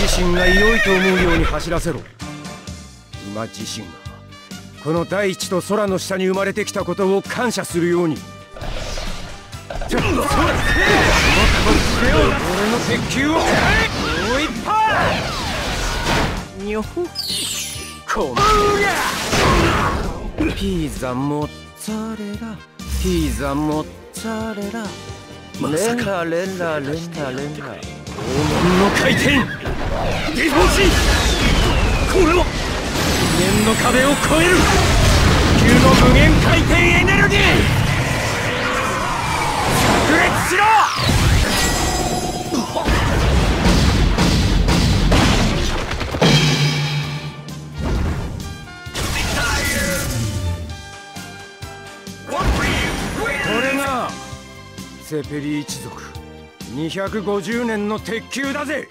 自身が良いと思うように走らせろ。馬自身がこの大地と空の下に生まれてきたことを感謝するように。ちょっとそれ、もっと強い俺の鉄球を返え。もう一発。にょほ。この。ピザモッツァレラ。ピザモッツァレラ。レンラレンラレンラレンラ。黄金の回転。デフォシ。これは。無限の壁を越える。地球の無限回転エネルギー。炸裂しろ！これがセペリ一族250年の鉄球だぜ。